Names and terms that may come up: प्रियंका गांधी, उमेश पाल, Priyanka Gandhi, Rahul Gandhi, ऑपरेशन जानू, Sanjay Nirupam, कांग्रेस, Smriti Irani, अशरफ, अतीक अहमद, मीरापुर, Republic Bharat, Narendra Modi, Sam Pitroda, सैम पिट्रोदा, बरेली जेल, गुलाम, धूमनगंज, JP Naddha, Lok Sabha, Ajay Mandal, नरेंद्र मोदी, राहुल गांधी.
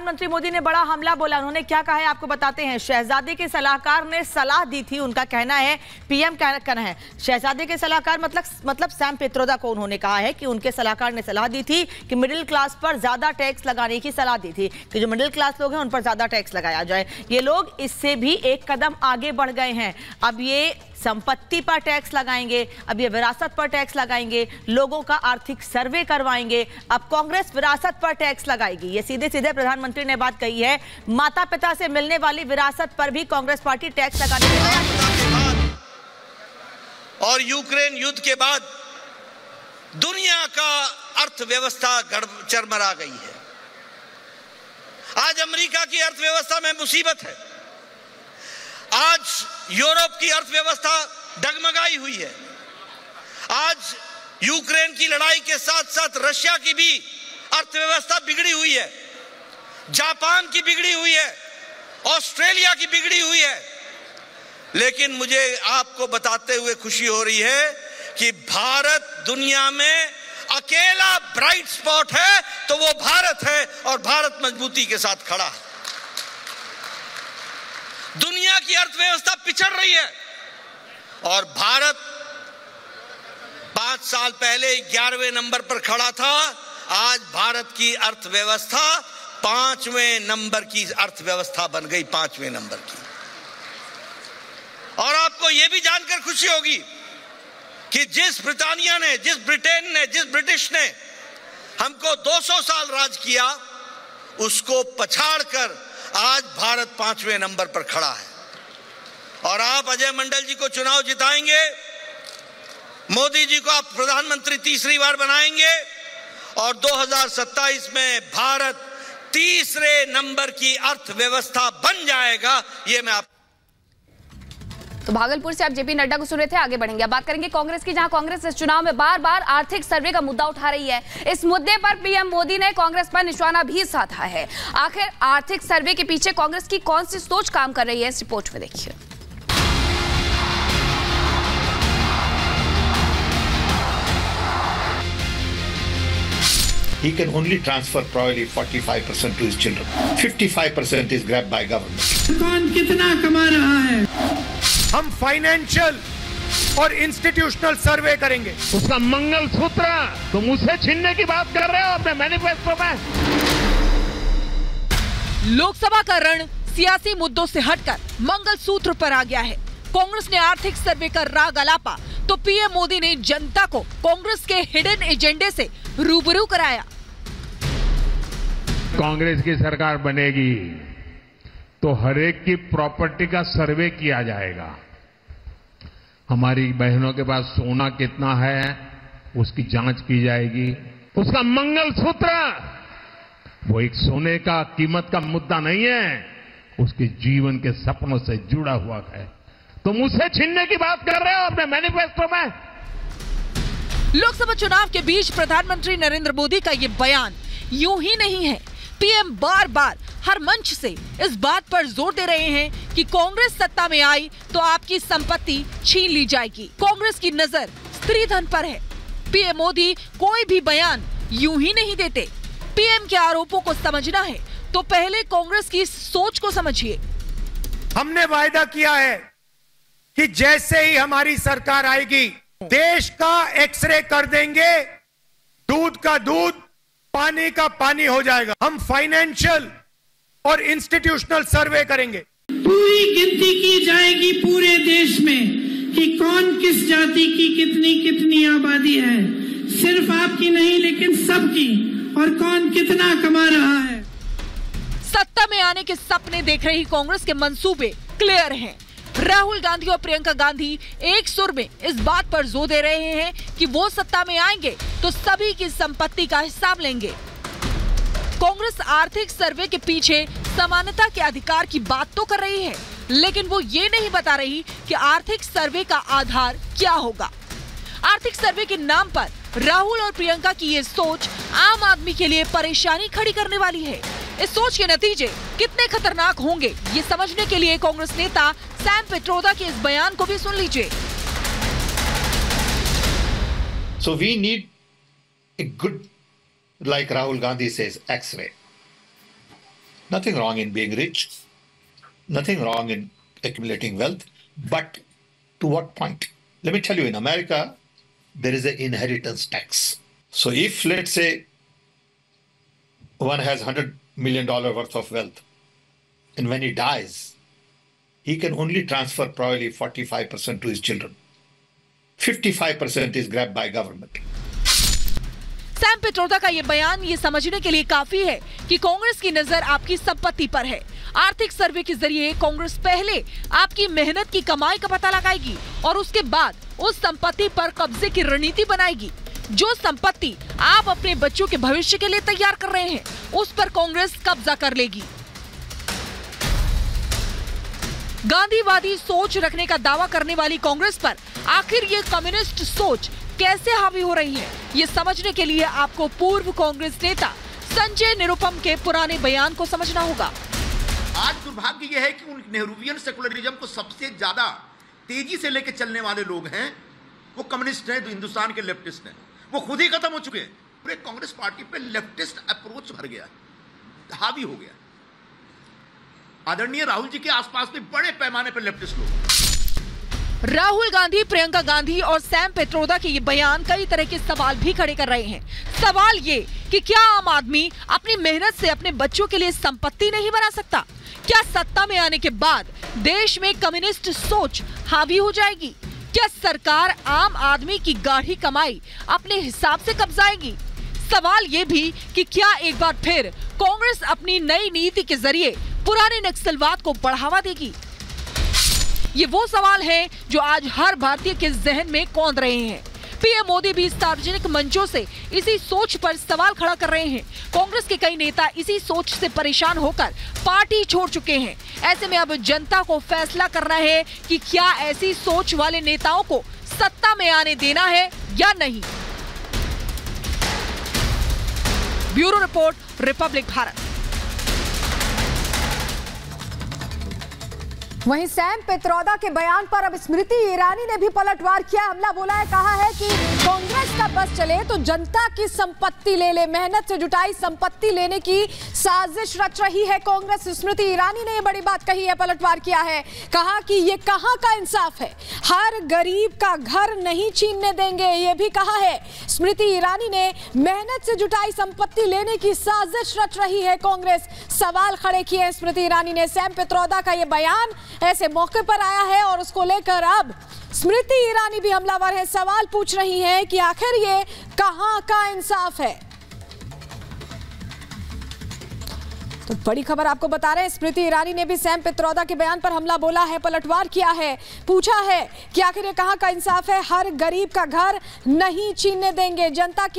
प्रधानमंत्री मोदी ने बड़ा हमला बोला। उन्होंने क्या कहा है आपको बताते हैं। शहजादे के सलाहकार ने सलाह दी थी, उनका कहना है, पीएम कहना है, शहजादे के सलाहकार मतलब सैम पित्रोदा को उन्होंने कहा है कि उनके सलाहकार ने सलाह दी थी कि मिडिल क्लास पर ज्यादा टैक्स लगाने की सलाह दी थी, कि जो मिडिल क्लास लोग हैं उन पर ज्यादा टैक्स लगाया जाए। ये लोग इससे भी एक कदम आगे बढ़ गए हैं। अब ये संपत्ति पर टैक्स लगाएंगे, अब ये विरासत पर टैक्स लगाएंगे, लोगों का आर्थिक सर्वे करवाएंगे, अब कांग्रेस विरासत पर टैक्स लगाएगी। ये सीधे सीधे प्रधानमंत्री ने बात कही है। माता पिता से मिलने वाली विरासत पर भी कांग्रेस पार्टी टैक्स लगाने की तैयारी है। और यूक्रेन युद्ध के बाद दुनिया का अर्थव्यवस्था चरमरा गई है। आज अमेरिका की अर्थव्यवस्था में मुसीबत है, आज यूरोप की अर्थव्यवस्था डगमगाई हुई है, आज यूक्रेन की लड़ाई के साथ साथ रशिया की भी अर्थव्यवस्था बिगड़ी हुई है, जापान की बिगड़ी हुई है, ऑस्ट्रेलिया की बिगड़ी हुई है। लेकिन मुझे आपको बताते हुए खुशी हो रही है कि भारत दुनिया में अकेला ब्राइट स्पॉट है तो वो भारत है, और भारत मजबूती के साथ खड़ा है। दुनिया की अर्थव्यवस्था पिछड़ रही है और भारत 5 साल पहले 11वें नंबर पर खड़ा था, आज भारत की अर्थव्यवस्था 5वें नंबर की अर्थव्यवस्था बन गई, 5वें नंबर की। और आपको यह भी जानकर खुशी होगी कि जिस ब्रिटेन ने जिस ब्रिटिश ने हमको 200 साल राज किया, उसको पछाड़कर आज भारत 5वें नंबर पर खड़ा है। और आप अजय मंडल जी को चुनाव जिताएंगे, मोदी जी को आप प्रधानमंत्री तीसरी बार बनाएंगे, और 2027 में भारत 3रे नंबर की अर्थव्यवस्था बन जाएगा। ये मैं आप तो भागलपुर से आप जेपी नड्डा को सुन रहे थे। आगे बढ़ेंगे, बात करेंगे कांग्रेस की, जहां कांग्रेस इस चुनाव में बार बार आर्थिक सर्वे का मुद्दा उठा रही है। इस मुद्दे पर पीएम मोदी ने कांग्रेस पर निशाना भी साधा है। आखिर आर्थिक सर्वे के पीछे कांग्रेस की कौन सी सोच काम कर रही है, इस रिपोर्ट में देखिए। He can only transfer probably 45% to his children. 55% is grabbed by government. कौन कितना कमा रहा है? हम फाइनेंशियल और इंस्टीट्यूशनल सर्वे करेंगे। उसका मंगलसूत्र तुम मुझसे छीनने की बात कर रहे हो अपने मैनिफेस्टो में। लोकसभा का रण सियासी मुद्दों से हटकर मंगलसूत्र पर आ गया है। कांग्रेस ने आर्थिक सर्वे का राग अलापा तो पीएम मोदी ने जनता को कांग्रेस के हिडन एजेंडे से रूबरू कराया। कांग्रेस की सरकार बनेगी तो हरेक की प्रॉपर्टी का सर्वे किया जाएगा। हमारी बहनों के पास सोना कितना है उसकी जांच की जाएगी। उसका मंगलसूत्र वो एक सोने का कीमत का मुद्दा नहीं है, उसके जीवन के सपनों से जुड़ा हुआ है। तो मुझसे छीनने की बात कर रहे हो अपने मैनिफेस्टो में। लोकसभा चुनाव के बीच प्रधानमंत्री नरेंद्र मोदी का ये बयान यूं ही नहीं है। पीएम बार बार हर मंच से इस बात पर जोर दे रहे हैं कि कांग्रेस सत्ता में आई तो आपकी संपत्ति छीन ली जाएगी। कांग्रेस की नजर स्त्री धन पर है। पीएम मोदी कोई भी बयान यूं ही नहीं देते। पीएम के आरोपों को समझना है तो पहले कांग्रेस की सोच को समझिए। हमने वायदा किया है कि जैसे ही हमारी सरकार आएगी देश का एक्सरे कर देंगे, दूध का दूध पानी का पानी हो जाएगा। हम फाइनेंशियल और इंस्टीट्यूशनल सर्वे करेंगे। पूरी गिनती की जाएगी पूरे देश में कि कौन किस जाति की कितनी आबादी है, सिर्फ आपकी नहीं लेकिन सबकी, और कौन कितना कमा रहा है। सत्ता में आने के सपने देख रही कांग्रेस के मंसूबे क्लियर हैं। राहुल गांधी और प्रियंका गांधी एक सुर में इस बात पर जोर दे रहे हैं कि वो सत्ता में आएंगे तो सभी की संपत्ति का हिसाब लेंगे। कांग्रेस आर्थिक सर्वे के पीछे समानता के अधिकार की बात तो कर रही है, लेकिन वो ये नहीं बता रही कि आर्थिक सर्वे का आधार क्या होगा। आर्थिक सर्वे के नाम पर राहुल और प्रियंका की ये सोच आम आदमी के लिए परेशानी खड़ी करने वाली है। इस सोच के नतीजे कितने खतरनाक होंगे, ये समझने के लिए कांग्रेस नेता सैम पित्रोदा के इस बयान को भी सुन लीजिए। So we need a good, like Rahul Gandhi says, X-ray. Nothing wrong in being rich, nothing wrong in accumulating wealth, but to what point? Let me tell you, in America, there is an inheritance tax. So if, let's say, one has $100 million worth of wealth, and when he dies, he can only transfer probably 45% to his children. 55% is grabbed by government. सैम पिट्रोदा का ये बयान ये समझने के लिए काफी है कि कांग्रेस की नजर आपकी संपत्ति पर है। आर्थिक सर्वे के जरिए कांग्रेस पहले आपकी मेहनत की कमाई का पता लगाएगी और उसके बाद उस संपत्ति पर कब्जे की रणनीति बनाएगी। जो संपत्ति आप अपने बच्चों के भविष्य के लिए तैयार कर रहे हैं, उस पर कांग्रेस कब्जा कर लेगी। गांधीवादी सोच रखने का दावा करने वाली कांग्रेस पर आखिर ये कम्युनिस्ट सोच कैसे हावी हो रही है, ये समझने के लिए आपको पूर्व कांग्रेस नेता संजय निरुपम के पुराने बयान को समझना होगा। आज दुर्भाग्य यह है कि उन नेहरूवियन सेकुलरिज्म को सबसे ज्यादा तेजी से लेकर चलने वाले लोग हैं, वो कम्युनिस्ट हैं, हिंदुस्तान के लेफ्टिस्ट हैं। वो खुद ही खत्म हो चुके हैं। पूरे कांग्रेस पार्टी पे लेफ्टिस्ट अप्रोच भर गया, हावी हो गया। आदरणीय राहुल जी के आसपास में बड़े पैमाने पर लेफ्टिस्ट लोग। राहुल गांधी, प्रियंका गांधी और सैम पित्रोदा के ये बयान कई तरह के सवाल भी खड़े कर रहे हैं। सवाल ये कि क्या आम आदमी अपनी मेहनत से अपने बच्चों के लिए संपत्ति नहीं बना सकता? क्या सत्ता में आने के बाद देश में कम्युनिस्ट सोच हावी हो जाएगी? क्या सरकार आम आदमी की गाढ़ी कमाई अपने हिसाब से कब्जाएगी? सवाल ये भी कि क्या एक बार फिर कांग्रेस अपनी नई नीति के जरिए पुराने नक्सलवाद को बढ़ावा देगी? ये वो सवाल है जो आज हर भारतीय के जहन में कौंध रहे हैं। पीएम मोदी भी सार्वजनिक मंचों से इसी सोच पर सवाल खड़ा कर रहे हैं। कांग्रेस के कई नेता इसी सोच से परेशान होकर पार्टी छोड़ चुके हैं। ऐसे में अब जनता को फैसला करना है कि क्या ऐसी सोच वाले नेताओं को सत्ता में आने देना है या नहीं। Bureau report, Republic Bharat. वहीं सैम पित्रोदा के बयान पर अब स्मृति ईरानी ने भी पलटवार किया, हमला बोला है। कहा है कि कांग्रेस का बस चले तो जनता की संपत्ति ले ले। मेहनत से जुटाई संपत्ति लेने की साजिश रच रही है कांग्रेस। स्मृति ईरानी ने ये बड़ी बात कही है, पलटवार किया है। कहा कि ये कहाँ का इंसाफ है, हर गरीब का घर नहीं छीनने देंगे। ये भी कहा है स्मृति ईरानी ने, मेहनत से जुटाई संपत्ति लेने की साजिश रच रही है कांग्रेस। सवाल खड़े किए हैं स्मृति ईरानी ने। सैम पित्रोदा का ये बयान ऐसे मौके पर आया है और उसको लेकर अब स्मृति ईरानी भी हमलावर है। सवाल पूछ रही है कि आखिर ये कहां का इंसाफ है। तो बड़ी खबर आपको बता रहे हैं, स्मृति ईरानी ने भी सैम पित्रोदा के बयान पर हमला बोला है, पलटवार किया है। पूछा है कि आखिर ये कहां का इंसाफ है, हर गरीब का घर नहीं छीनने देंगे, जनता की